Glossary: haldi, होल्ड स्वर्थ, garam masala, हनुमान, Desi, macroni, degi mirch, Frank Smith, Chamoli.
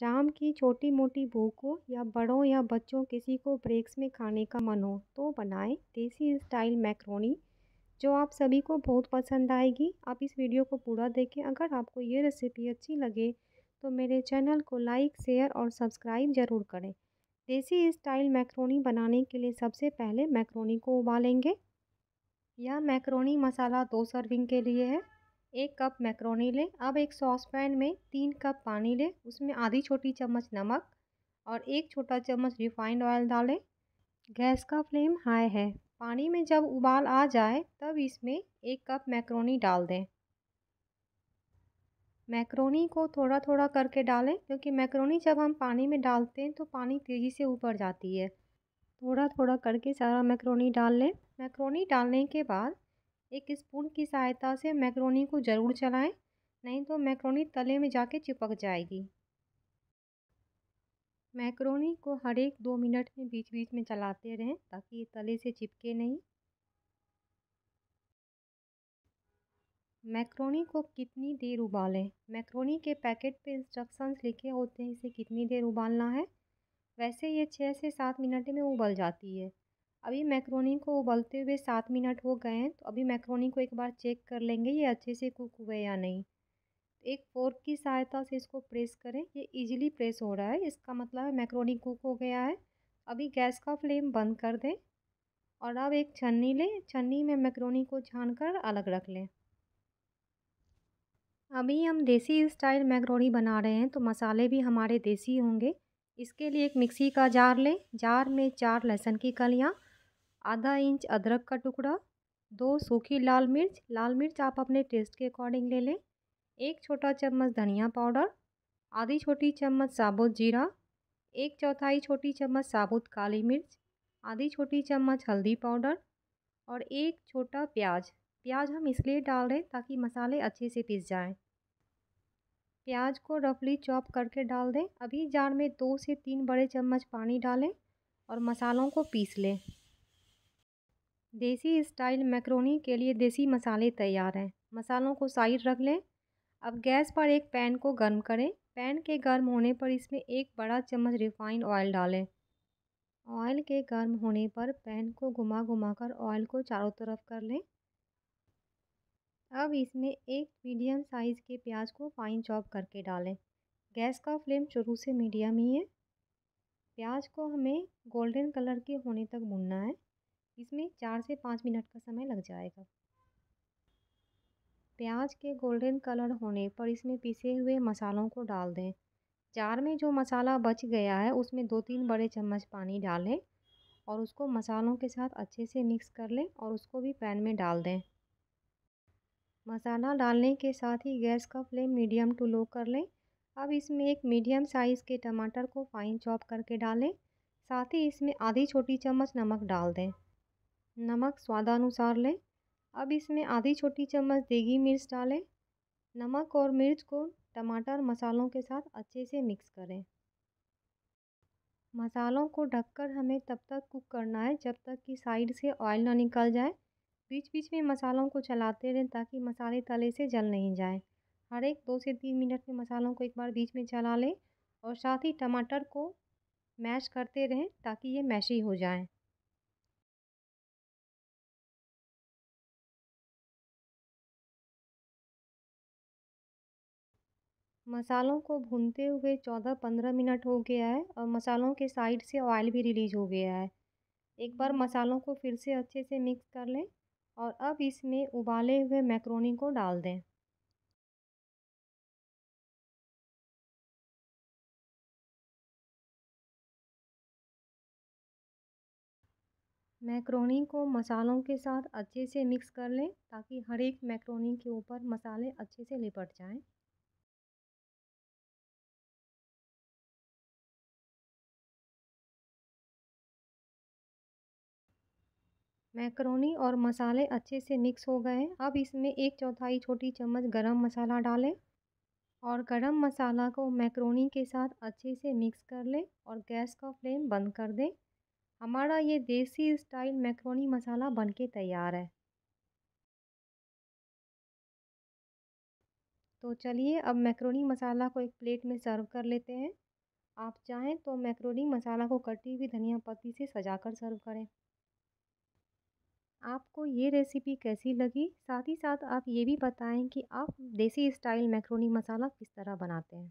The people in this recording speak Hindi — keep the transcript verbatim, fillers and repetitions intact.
शाम की छोटी मोटी भूख हो या बड़ों या बच्चों किसी को ब्रेक्स में खाने का मन हो तो बनाएं देसी स्टाइल मैक्रोनी, जो आप सभी को बहुत पसंद आएगी। आप इस वीडियो को पूरा देखें। अगर आपको ये रेसिपी अच्छी लगे तो मेरे चैनल को लाइक, शेयर और सब्सक्राइब ज़रूर करें। देसी स्टाइल मैक्रोनी बनाने के लिए सबसे पहले मैक्रोनी को उबालेंगे। यह मैक्रोनी मसाला दो सर्विंग के लिए है। एक कप मैक्रोनी लें। अब एक सॉस पैन में तीन कप पानी लें, उसमें आधी छोटी चम्मच नमक और एक छोटा चम्मच रिफाइंड ऑयल डालें। गैस का फ्लेम हाई है। पानी में जब उबाल आ जाए तब इसमें एक कप मैक्रोनी डाल दें। मैक्रोनी को थोड़ा थोड़ा करके डालें, क्योंकि मैक्रोनी जब हम पानी में डालते हैं तो पानी तेज़ी से ऊपर जाती है। थोड़ा थोड़ा करके सारा मैक्रोनी डाल लें। मैक्रोनी डालने के बाद एक स्पून की सहायता से मैक्रोनी को ज़रूर चलाएं, नहीं तो मैक्रोनी तले में जाके चिपक जाएगी। मैक्रोनी को हर एक दो मिनट में बीच बीच में चलाते रहें ताकि ये तले से चिपके नहीं। मैक्रोनी को कितनी देर उबालें? मैक्रोनी के पैकेट पे इंस्ट्रक्शंस लिखे होते हैं इसे कितनी देर उबालना है। वैसे ये छः से सात मिनट में उबल जाती है। अभी मैक्रोनी को उबलते हुए सात मिनट हो गए हैं, तो अभी मैक्रोनी को एक बार चेक कर लेंगे ये अच्छे से कुक हुए या नहीं। एक फोर्क की सहायता से इसको प्रेस करें। ये इजीली प्रेस हो रहा है, इसका मतलब है मैक्रोनी कुक हो गया है। अभी गैस का फ्लेम बंद कर दें और अब एक छन्नी लें। छन्नी में मैक्रोनी को छानकर अलग रख लें। अभी हम देसी स्टाइल मैक्रोनी बना रहे हैं तो मसाले भी हमारे देसी होंगे। इसके लिए एक मिक्सी का जार लें। जार में चार लहसुन की कलियाँ, आधा इंच अदरक का टुकड़ा, दो सूखी लाल मिर्च, लाल मिर्च आप अपने टेस्ट के अकॉर्डिंग ले लें, एक छोटा चम्मच धनिया पाउडर, आधी छोटी चम्मच साबुत जीरा, एक चौथाई छोटी चम्मच साबुत काली मिर्च, आधी छोटी चम्मच हल्दी पाउडर और एक छोटा प्याज। प्याज हम इसलिए डाल रहे हैं ताकि मसाले अच्छे से पिस जाएं। प्याज को रफली चॉप करके डाल दें। अभी जार में दो से तीन बड़े चम्मच पानी डालें और मसालों को पीस लें। देसी स्टाइल मैक्रोनी के लिए देसी मसाले तैयार हैं। मसालों को साइड रख लें। अब गैस पर एक पैन को गर्म करें। पैन के गर्म होने पर इसमें एक बड़ा चम्मच रिफाइंड ऑयल डालें। ऑयल के गर्म होने पर पैन को घुमा घुमा कर ऑयल को चारों तरफ कर लें। अब इसमें एक मीडियम साइज़ के प्याज को फाइन चॉप करके डालें। गैस का फ्लेम शुरू से मीडियम ही है। प्याज को हमें गोल्डन कलर के होने तक भूनना है। इसमें चार से पाँच मिनट का समय लग जाएगा। प्याज के गोल्डन कलर होने पर इसमें पिसे हुए मसालों को डाल दें। जार में जो मसाला बच गया है उसमें दो तीन बड़े चम्मच पानी डालें और उसको मसालों के साथ अच्छे से मिक्स कर लें और उसको भी पैन में डाल दें। मसाला डालने के साथ ही गैस का फ्लेम मीडियम टू लो कर लें। अब इसमें एक मीडियम साइज़ के टमाटर को फाइन चॉप करके डालें। साथ ही इसमें आधी छोटी चम्मच नमक डाल दें। नमक स्वादानुसार लें। अब इसमें आधी छोटी चम्मच देगी मिर्च डालें। नमक और मिर्च को टमाटर मसालों के साथ अच्छे से मिक्स करें। मसालों को ढककर हमें तब तक कुक करना है जब तक कि साइड से ऑयल ना निकल जाए। बीच बीच में मसालों को चलाते रहें ताकि मसाले तले से जल नहीं जाए। हर एक दो से तीन मिनट में मसालों को एक बार बीच में चला लें और साथ ही टमाटर को मैश करते रहें ताकि ये मैशी हो जाए। मसालों को भूनते हुए चौदह पंद्रह मिनट हो गया है और मसालों के साइड से ऑयल भी रिलीज़ हो गया है। एक बार मसालों को फिर से अच्छे से मिक्स कर लें और अब इसमें उबाले हुए मैक्रोनी को डाल दें। मैक्रोनी को मसालों के साथ अच्छे से मिक्स कर लें ताकि हर एक मैक्रोनी के ऊपर मसाले अच्छे से लिपट जाएं। मैक्रोनी और मसाले अच्छे से मिक्स हो गए हैं। अब इसमें एक चौथाई छोटी चम्मच गरम मसाला डालें और गरम मसाला को मैक्रोनी के साथ अच्छे से मिक्स कर लें और गैस का फ्लेम बंद कर दें। हमारा ये देसी स्टाइल मैक्रोनी मसाला बनके तैयार है। तो चलिए अब मैक्रोनी मसाला को एक प्लेट में सर्व कर लेते हैं। आप चाहें तो मैक्रोनी मसाला को कटी हुई धनिया पत्ती से सजाकर सर्व करें। आपको ये रेसिपी कैसी लगी, साथ ही साथ आप ये भी बताएं कि आप देसी स्टाइल मैक्रोनी मसाला किस तरह बनाते हैं।